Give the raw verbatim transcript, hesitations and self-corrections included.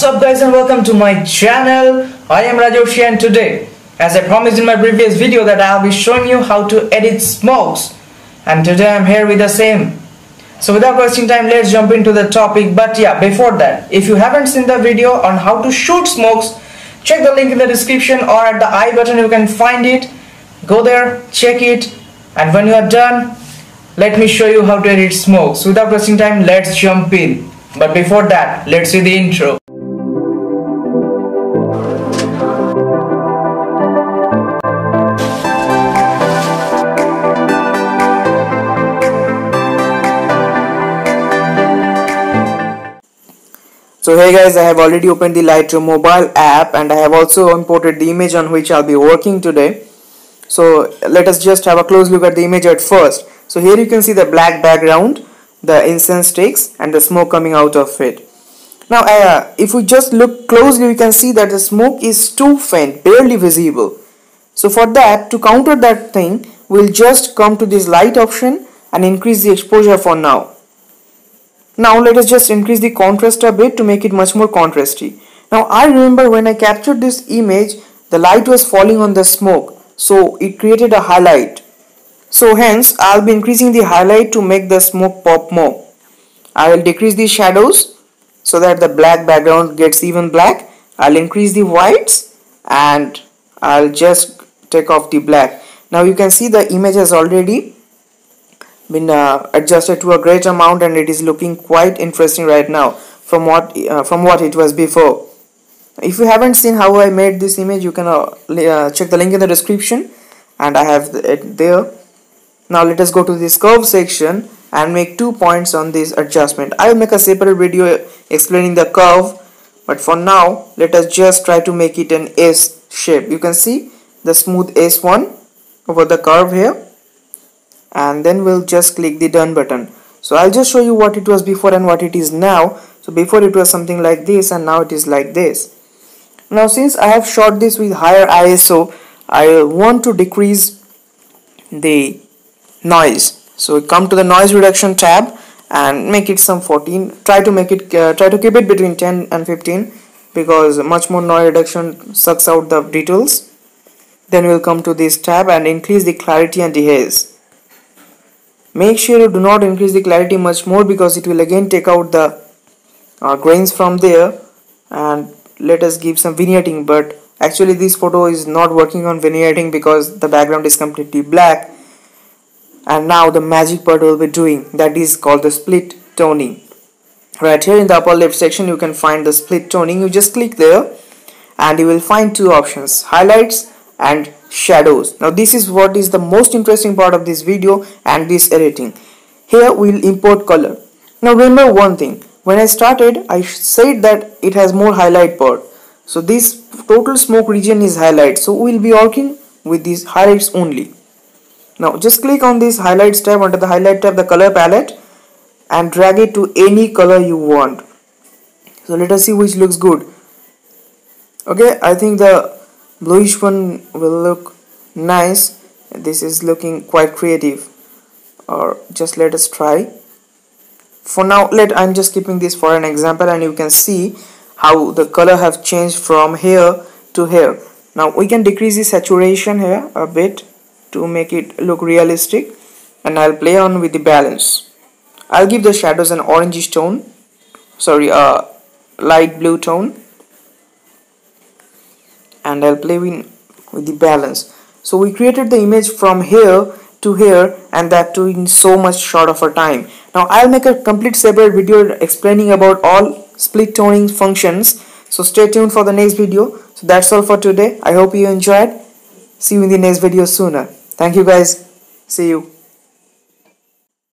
What's up guys and welcome to my channel. I am Rajarshi and today, as I promised in my previous video, that I'll be showing you how to edit smokes, and today I'm here with the same. So without wasting time, let's jump into the topic. But yeah, before that, if you haven't seen the video on how to shoot smokes, check the link in the description or at the I button you can find it. Go there, check it, and when you are done, let me show you how to edit smokes. Without wasting time, let's jump in. But before that, let's see the intro. So hey guys, I have already opened the Lightroom mobile app and I have also imported the image on which I'll be working today. So let us just have a close look at the image at first. So here you can see the black background, the incense sticks and the smoke coming out of it. Now uh, if we just look closely, you can see that the smoke is too faint, barely visible. So for that, to counter that thing, we'll just come to this light option and increase the exposure for now. Now let us just increase the contrast a bit to make it much more contrasty. Now I remember when I captured this image, the light was falling on the smoke, so it created a highlight. So hence I'll be increasing the highlight to make the smoke pop more. I will decrease the shadows so that the black background gets even black. I'll increase the whites and I'll just take off the black. Now you can see the image has already been uh, adjusted to a great amount and it is looking quite interesting right now from what uh, from what it was before. If you haven't seen how I made this image, you can uh, uh, check the link in the description and I have it there. Now let us go to this curve section and make two points on this adjustment. I will make a separate video explaining the curve, but for now let us just try to make it an S shape. You can see the smooth S one over the curve here. And then we'll just click the done button. So I'll just show you what it was before and what it is now. So before it was something like this and now it is like this. Now since I have shot this with higher I S O, I want to decrease the noise. So come to the noise reduction tab and make it some fourteen. Try to make it uh, try to keep it between ten and fifteen because much more noise reduction sucks out the details. Then we'll come to this tab and increase the clarity and the haze. Make sure you do not increase the clarity much more because it will again take out the uh, grains from there. And let us give some vignetting, but actually this photo is not working on vignetting because the background is completely black. And now the magic part will be doing, that is called the split toning. Right here in the upper left section you can find the split toning. You just click there and you will find two options, highlights and shadows. Now this is what is the most interesting part of this video and this editing. Here we'll import color. Now remember one thing, when I started I said that it has more highlight part. So this total smoke region is highlight, so we'll be working with these highlights only. Now just click on this highlights tab, under the highlight tab the color palette, and drag it to any color you want. So let us see which looks good. Okay, I think the bluish one will look nice. This is looking quite creative, or just let us try for now. Let I'm just keeping this for an example, and you can see how the color have changed from here to here. Now we can decrease the saturation here a bit to make it look realistic, and I'll play on with the balance. I'll give the shadows an orangish tone, sorry, uh, light blue tone. And I'll play with the balance. So we created the image from here to here, and that too in so much short of a time. Now I'll make a complete separate video explaining about all split toning functions. So stay tuned for the next video. So that's all for today. I hope you enjoyed. See you in the next video sooner. Thank you guys. See you.